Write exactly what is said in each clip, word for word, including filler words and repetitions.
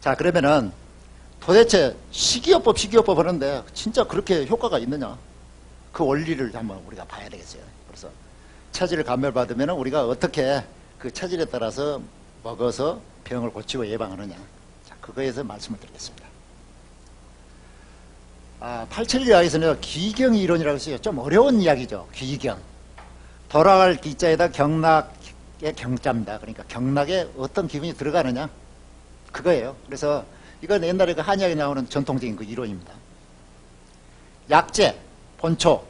자, 그러면은 도대체 식이요법, 식이요법 하는데 진짜 그렇게 효과가 있느냐? 그 원리를 한번 우리가 봐야 되겠어요. 그래서 체질을 감별받으면 우리가 어떻게 그 체질에 따라서 먹어서 병을 고치고 예방하느냐. 자, 그거에 대해서 말씀을 드리겠습니다. 아, 팔천일 이야기에서는 귀경 이론이라고 했어요. 좀 어려운 이야기죠. 귀경. 돌아갈 기자에다 경락의 경자입니다. 그러니까 경락에 어떤 기운이 들어가느냐. 그거예요. 그래서 이건 옛날에 그 한의학에 나오는 전통적인 그 이론입니다. 약재, 본초.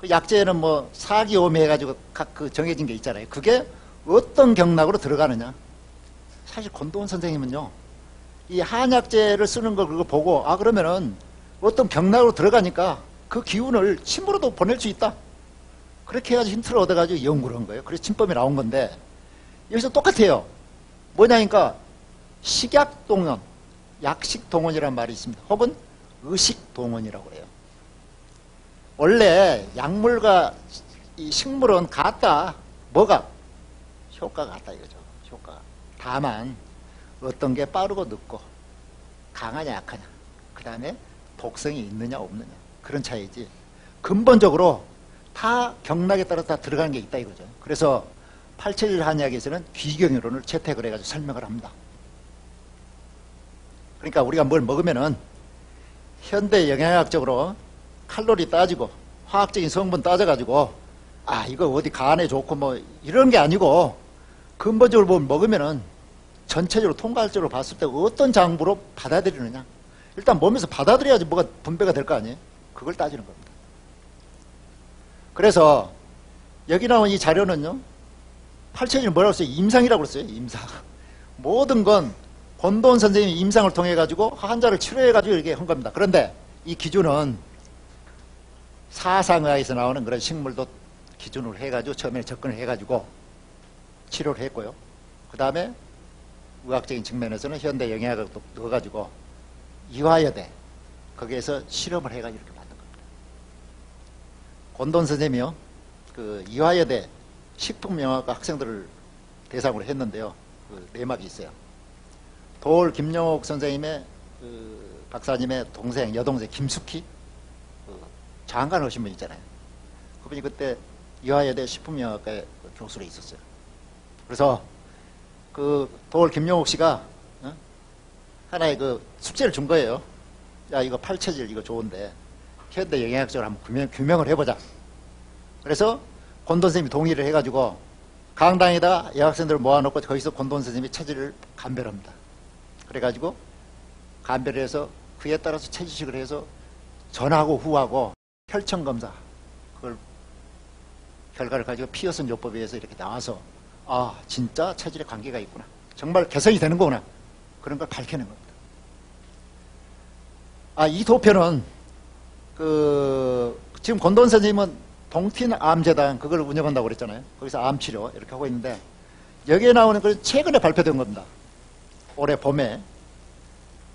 그 약재에는 뭐 사기오매 해가지고 각 그 정해진 게 있잖아요. 그게 어떤 경락으로 들어가느냐. 사실 권도원 선생님은요, 이 한약재를 쓰는 걸 그거 보고, 아, 그러면은 어떤 경락으로 들어가니까 그 기운을 침으로도 보낼 수 있다. 그렇게 해가지고 힌트를 얻어가지고 연구를 한 거예요. 그래서 침법이 나온 건데, 여기서 똑같아요. 뭐냐니까, 식약동원, 약식동원이란 말이 있습니다. 혹은 의식동원이라고 해요. 원래 약물과 이 식물은 같다. 뭐가? 효과가 같다 이거죠. 효과가. 다만 어떤 게 빠르고 늦고 강하냐 약하냐, 그 다음에 독성이 있느냐 없느냐, 그런 차이지 근본적으로 다 경락에 따라 다 들어가는 게 있다 이거죠. 그래서 팔천일 한의학에서는 귀경이론을 채택을 해가지고 설명을 합니다. 그러니까 우리가 뭘 먹으면은 현대 영양학적으로 칼로리 따지고 화학적인 성분 따져가지고 아 이거 어디 간에 좋고 뭐 이런 게 아니고 근본적으로 보면 먹으면은 전체적으로 통괄적으로 봤을 때 어떤 장부로 받아들이느냐, 일단 몸에서 받아들여야지 뭐가 분배가 될 거 아니에요. 그걸 따지는 겁니다. 그래서 여기 나온 이 자료는요, 팔천일 뭐라고 했어요? 임상이라고 했어요. 임상. 모든 건 권도원 선생님이 임상을 통해 가지고 환자를 치료해 가지고 이렇게 한 겁니다. 그런데 이 기준은 사상의학에서 나오는 그런 식물도 기준으로 해 가지고 처음에 접근을 해 가지고 치료를 했고요. 그 다음에 의학적인 측면에서는 현대 영양학을 넣어가지고 이화여대 거기에서 실험을 해가지고 이렇게 만든 겁니다. 권도원 선생님이요, 그 이화여대 식품영양학과 학생들을 대상으로 했는데요, 그 내막이 있어요. 도올 김영옥 선생님의 그 박사님의 동생, 여동생 김숙희 그 장관 오신 분 있잖아요. 그분이 그때 이화여대 식품영양학과의 교수로 있었어요. 그래서 그 도올 김영옥 씨가 어? 하나의 그 숙제를 준 거예요. 야, 이거 팔체질 이거 좋은데 현대 영양학적으로 한번 규명, 규명을 해보자. 그래서 권도원 선생님이 동의를 해가지고 강당에다 여학생들을 모아놓고 거기서 권도원 선생님이 체질을 감별합니다. 그래가지고 감별을 해서 그에 따라서 체질식을 해서 전하고 후하고 혈청검사 그걸 결과를 가지고 피어슨 요법에 의해서 이렇게 나와서 아, 진짜 체질에 관계가 있구나. 정말 개선이 되는 거구나. 그런 걸 밝혀낸 겁니다. 아, 이 도표는, 그, 지금 권도원 선생님은 동틴 암재단 그걸 운영한다고 그랬잖아요. 거기서 암치료 이렇게 하고 있는데, 여기에 나오는 건 최근에 발표된 겁니다. 올해 봄에.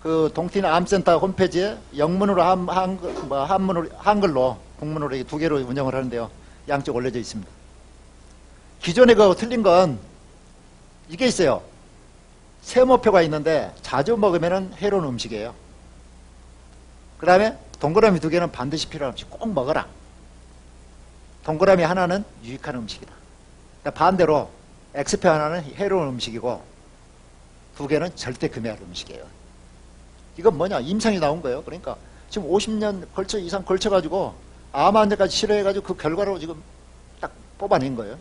그 동틴 암센터 홈페이지에 영문으로 한, 한, 뭐, 한문으로, 한글로, 국문으로 두 개로 운영을 하는데요. 양쪽 올려져 있습니다. 기존에 그 틀린 건 이게 있어요. 세모표가 있는데 자주 먹으면 해로운 음식이에요. 그 다음에 동그라미 두 개는 반드시 필요한 음식 꼭 먹어라. 동그라미 하나는 유익한 음식이다. 반대로 X표 하나는 해로운 음식이고 두 개는 절대 금해할 음식이에요. 이건 뭐냐? 임상이 나온 거예요. 그러니까 지금 오십 년 걸쳐 이상 걸쳐가지고 암 환자까지 치료해가지고 그 결과로 지금 딱 뽑아낸 거예요.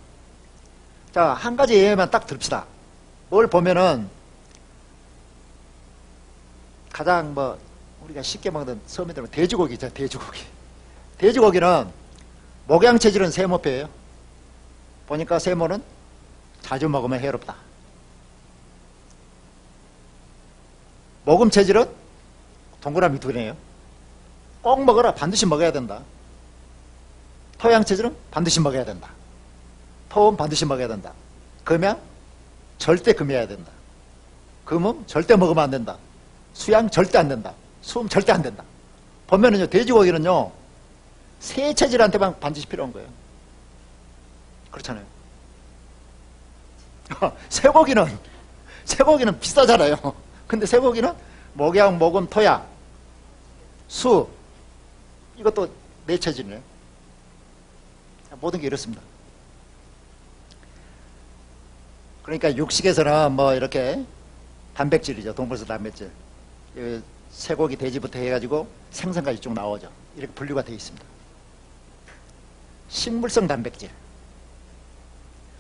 자, 한 가지 예외만 딱 듭시다. 뭘 보면은 가장 뭐 우리가 쉽게 먹는 서민들은 돼지고기 있잖아요. 돼지고기. 돼지고기는 목양체질은 세모표예요. 보니까 세모는 자주 먹으면 해롭다. 먹음체질은 동그라미 두 개네요. 꼭 먹어라. 반드시 먹어야 된다. 토양체질은 반드시 먹어야 된다. 토은 반드시 먹어야 된다. 금양 절대 금해야 된다. 금음 절대 먹으면 안 된다. 수양 절대 안 된다. 수음 절대 안 된다. 보면은요, 돼지고기는요 세 체질한테만 반드시 필요한 거예요. 그렇잖아요. 쇠고기는 쇠고기는 비싸잖아요. 근데 쇠고기는 목양, 목음, 토양, 수, 이것도 네 체질이네요. 모든 게 이렇습니다. 그러니까 육식에서는 뭐 이렇게 단백질이죠. 동물성 단백질. 쇠고기, 돼지부터 해가지고 생선까지 쭉 나오죠. 이렇게 분류가 되어 있습니다. 식물성 단백질.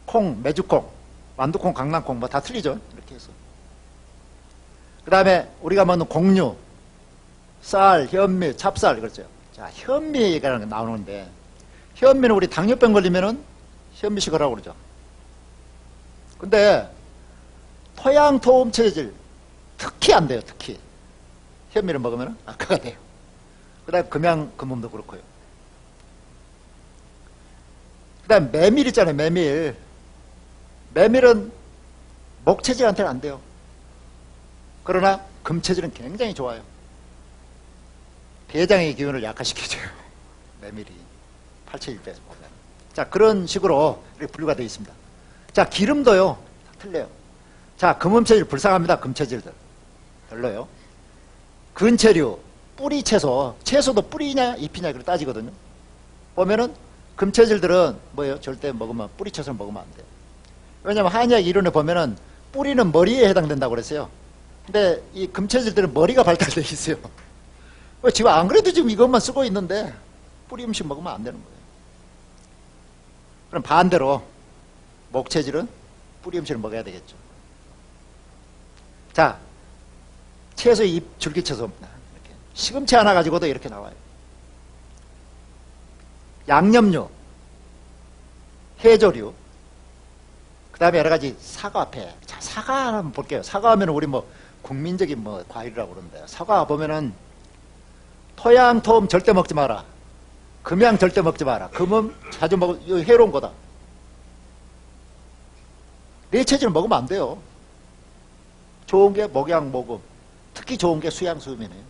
콩, 메주콩, 완두콩, 강낭콩 뭐 다 틀리죠. 이렇게 해서. 그 다음에 우리가 먹는 곡류, 쌀, 현미, 찹쌀 그렇죠. 자, 현미에 관한 나오는데 현미는 우리 당뇨병 걸리면은 현미식어라고 그러죠. 근데 토양 토음 체질 특히 안 돼요. 특히 현미를 먹으면 악화가 돼요. 그다음 금양 금음도 그렇고요. 그다음 메밀 있잖아요. 메밀. 메밀은 목 체질한테는 안 돼요. 그러나 금 체질은 굉장히 좋아요. 대장의 기운을 약화시켜줘요. 메밀이 팔체질돼서 보면. 자, 그런 식으로 이렇게 분류가 되어 있습니다. 자, 기름도요. 다 틀려요. 자, 금음체질 불쌍합니다. 금체질들. 별로요. 근체류, 뿌리 채소. 채소도 뿌리냐 잎이냐 그걸 따지거든요. 보면은 금체질들은 뭐예요? 절대 먹으면 뿌리 채소를 먹으면 안 돼요. 왜냐면 한의학 이론에 보면은 뿌리는 머리에 해당된다고 그랬어요. 근데 이 금체질들은 머리가 발달되어 있어요. 지금 안 그래도 지금 이것만 쓰고 있는데 뿌리 음식 먹으면 안 되는 거예요. 그럼 반대로 목체질은 뿌리 음식을 먹어야 되겠죠. 자, 채소 잎 줄기채소입니다. 이렇게. 시금치 하나 가지고도 이렇게 나와요. 양념류, 해조류, 그 다음에 여러 가지 사과배. 자, 사과 한번 볼게요. 사과 하면 우리 뭐 국민적인 뭐 과일이라고 그러는데 사과 보면은 토양, 토음 절대 먹지 마라. 금양 절대 먹지 마라. 금음 자주 먹으면 이거 해로운 거다. 내 체질을 먹으면 안 돼요. 좋은 게 목양, 목음. 특히 좋은 게 수양, 수음이네요.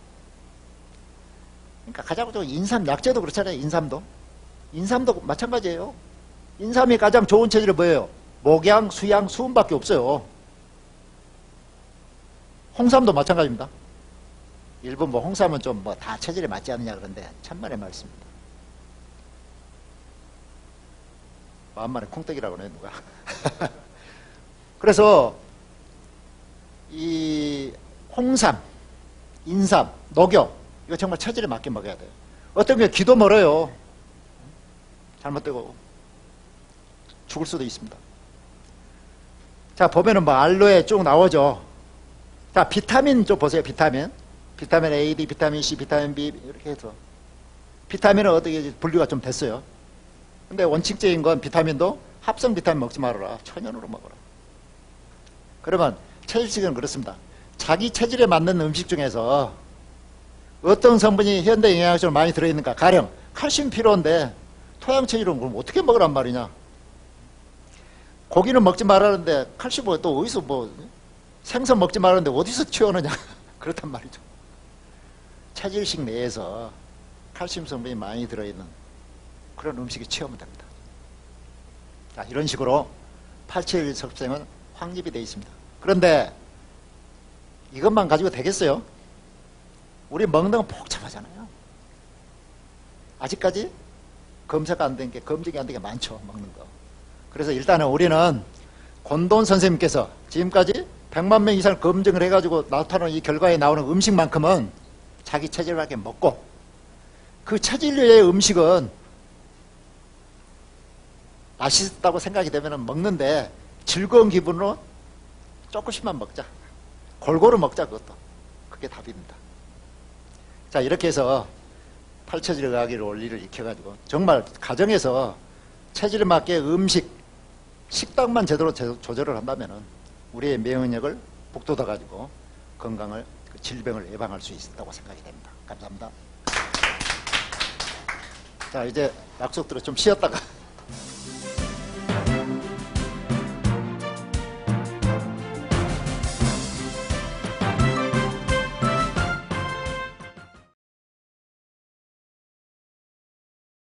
그러니까 가장 좋은 인삼, 약재도 그렇잖아요. 인삼도. 인삼도 마찬가지예요. 인삼이 가장 좋은 체질은 뭐예요? 목양, 수양, 수음밖에 없어요. 홍삼도 마찬가지입니다. 일본 뭐 홍삼은 좀 뭐 다 체질에 맞지 않느냐 그런데 참말의 말씀입니다. 마음만에 콩떡이라고 그러네 누가. 그래서 이 홍삼, 인삼, 녹용 이거 정말 체질에 맞게 먹어야 돼요. 어떤 게 기도 멀어요. 잘못되고 죽을 수도 있습니다. 자 보면은 뭐 알로에 쭉 나오죠. 자 비타민 좀 보세요. 비타민. 비타민 A, D, 비타민 C, 비타민 B 이렇게 해서 비타민은 어떻게 분류가 좀 됐어요. 근데 원칙적인 건 비타민도 합성 비타민 먹지 말아라. 천연으로 먹어라. 그러면 체질식은 그렇습니다. 자기 체질에 맞는 음식 중에서 어떤 성분이 현대 영양학적으로 많이 들어있는가. 가령 칼슘 필요한데 토양 체질은 그럼 어떻게 먹으란 말이냐. 고기는 먹지 말라는데 칼슘은 또 어디서 뭐 생선 먹지 말라는데 어디서 취하느냐. 그렇단 말이죠. 체질식 내에서 칼슘 성분이 많이 들어있는 그런 음식에 취하면 됩니다. 자, 이런 식으로 팔체질 섭생은 확립이 되어 있습니다. 그런데 이것만 가지고 되겠어요? 우리 먹는 건 복잡하잖아요. 아직까지 검사가 안 된 게, 검증이 안 된 게 많죠. 먹는 거. 그래서 일단은 우리는 권도원 선생님께서 지금까지 백만 명 이상 검증을 해가지고 나타나는 이 결과에 나오는 음식만큼은 자기 체질에 맞게 먹고 그 체질의 음식은 맛있다고 생각이 되면 먹는데 즐거운 기분으로 조금씩만 먹자. 골고루 먹자 그것도. 그게 답입니다. 자 이렇게 해서 팔체질 의학의 원리를 익혀가지고 정말 가정에서 체질에 맞게 음식, 식단만 제대로 조절을 한다면은 우리의 면역력을 북돋아가지고 건강을 질병을 예방할 수 있다고 생각이 됩니다. 감사합니다. 자 이제 약속대로 좀 쉬었다가